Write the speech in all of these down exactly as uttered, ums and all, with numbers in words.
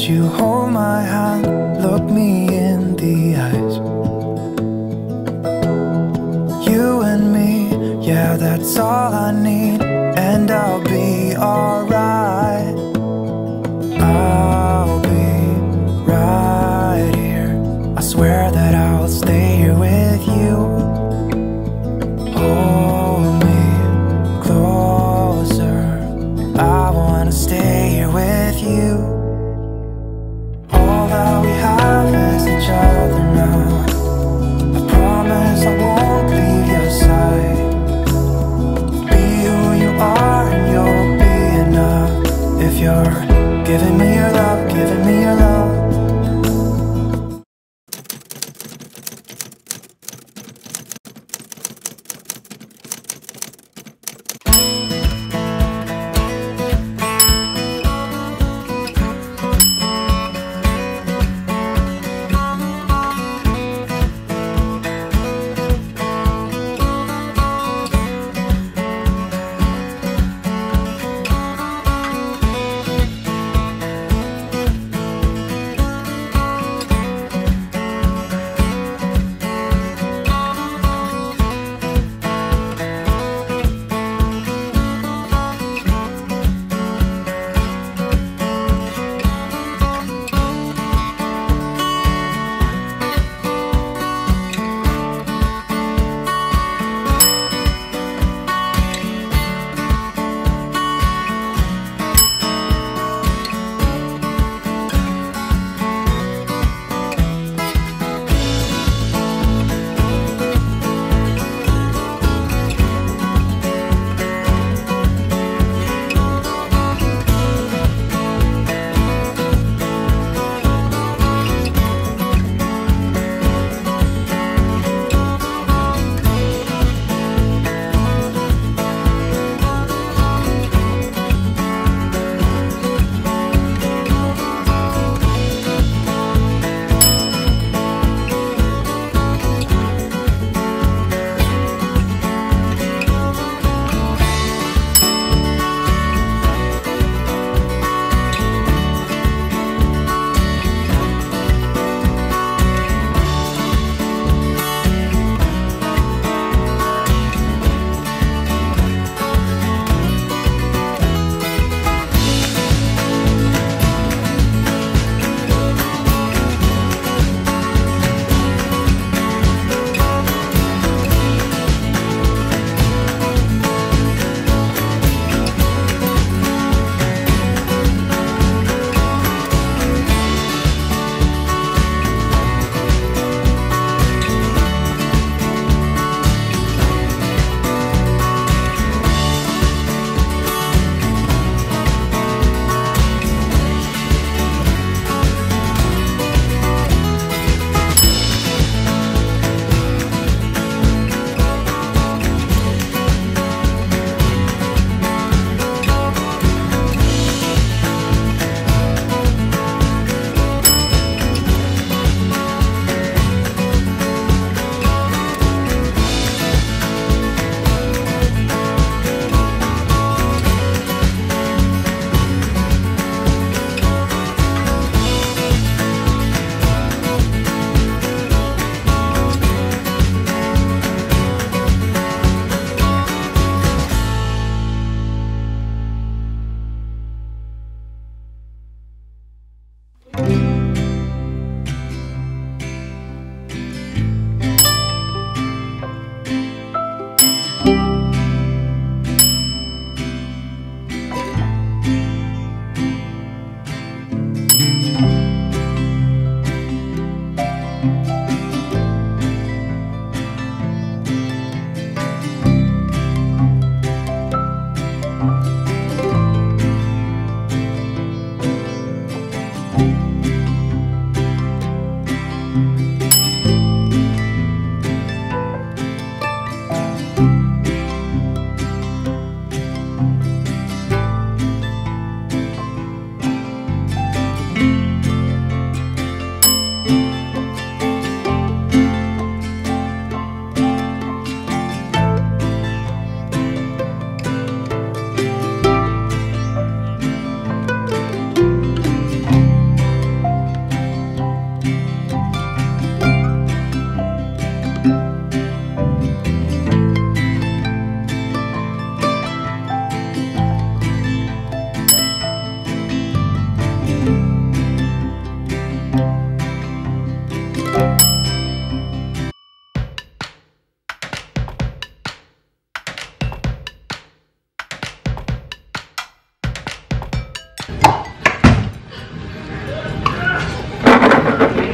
Would you hold my hand, look me in the eyes? You and me, yeah, that's all I need, and I'll be alright. I'll be right here. I swear that I'll stay here with you. Hold me closer, I wanna stay here with you. You're giving me your love, giving me your love.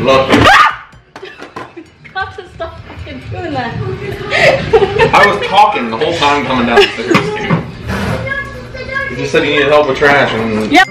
Look. God, stop fucking doing that. I was talking the whole time coming down the stairs, dude. You just said you needed help with trash and... Yep.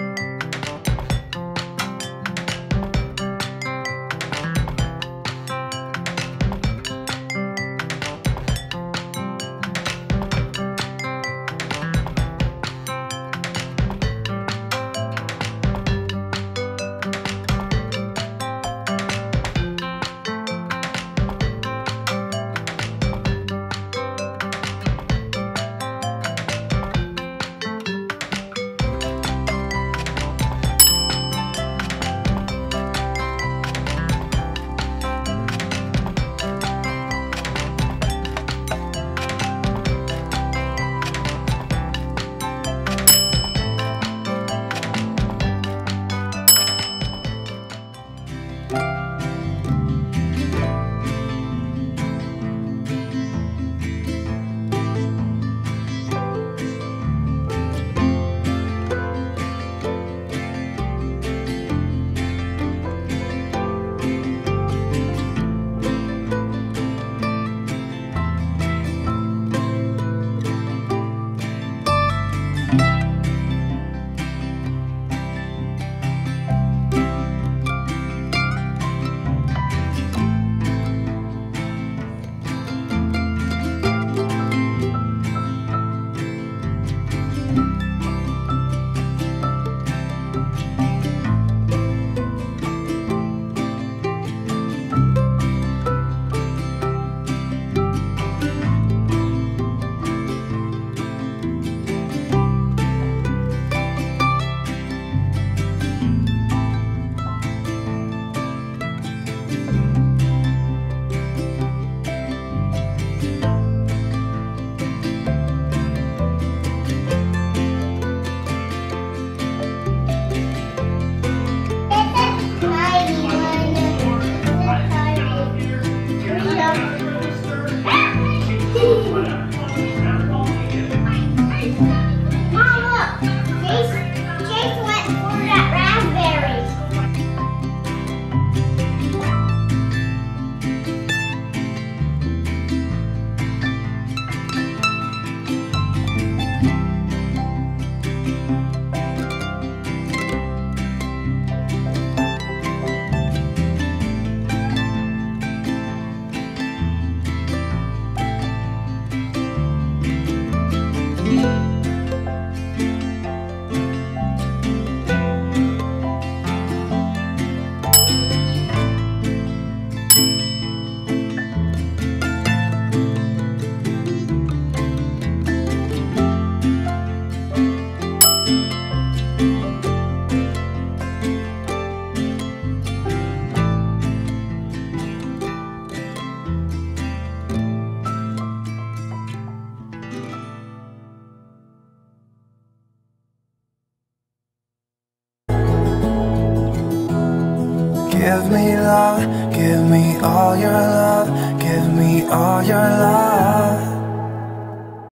Give me love, give me all your love, give me all your love.